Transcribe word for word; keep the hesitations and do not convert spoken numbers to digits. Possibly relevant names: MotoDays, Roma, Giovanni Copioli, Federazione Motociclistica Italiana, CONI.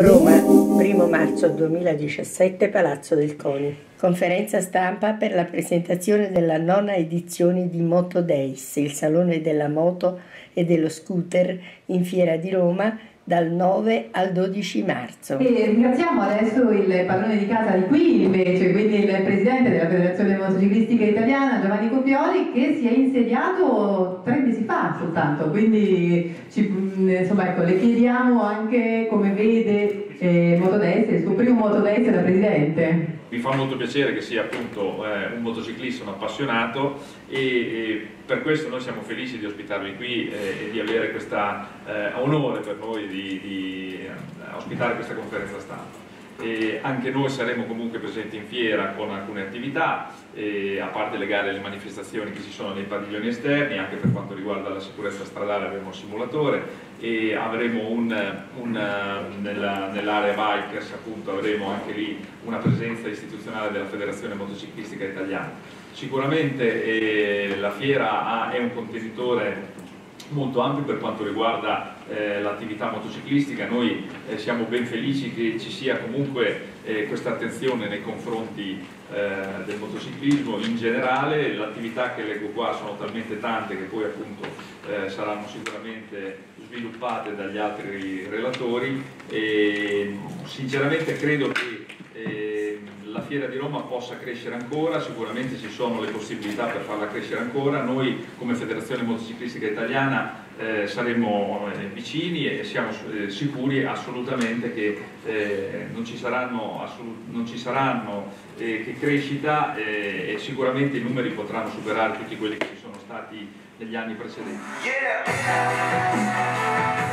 Roma, primo marzo duemiladiciassette, Palazzo del CONI. Conferenza stampa per la presentazione della nona edizione di MotoDays, il salone della moto e dello scooter in Fiera di Roma dal nove al dodici marzo. E ringraziamo adesso il padrone di casa di qui invece, quindi il presidente della Federazione Motociclistica Italiana, Giovanni Copioli, che si è insediato tre mesi fa soltanto, quindi ci, insomma, ecco, le chiediamo anche come vede eh, MotoDays, il suo primo MotoDays da presidente. Mi fa molto piacere che sia appunto eh, un motociclista, un appassionato e, e per questo noi siamo felici di ospitarvi qui eh, e di avere questa eh, onore per noi di, di eh, ospitare questa conferenza stampa. E anche noi saremo comunque presenti in fiera con alcune attività, eh, a parte le gare e le manifestazioni che ci sono nei padiglioni esterni. Anche per quanto riguarda la sicurezza stradale avremo un simulatore e avremo un, un, nell'area nell bikers, appunto, avremo anche lì una presenza istituzionale della Federazione Motociclistica Italiana. Sicuramente eh, la fiera ha, è un contenitore molto ampio per quanto riguarda eh, l'attività motociclistica. Noi eh, siamo ben felici che ci sia comunque eh, questa attenzione nei confronti eh, del motociclismo in generale. L'attività che leggo qua sono talmente tante che poi appunto eh, saranno sicuramente sviluppate dagli altri relatori e sinceramente credo che eh, la Fiera di Roma possa crescere ancora. Sicuramente ci sono le possibilità per farla crescere ancora. Noi come Federazione Motociclistica Italiana eh, saremo eh, vicini e siamo eh, sicuri assolutamente che eh, non ci saranno, non ci saranno eh, che crescita eh, e sicuramente i numeri potranno superare tutti quelli che ci sono stati negli anni precedenti. Yeah!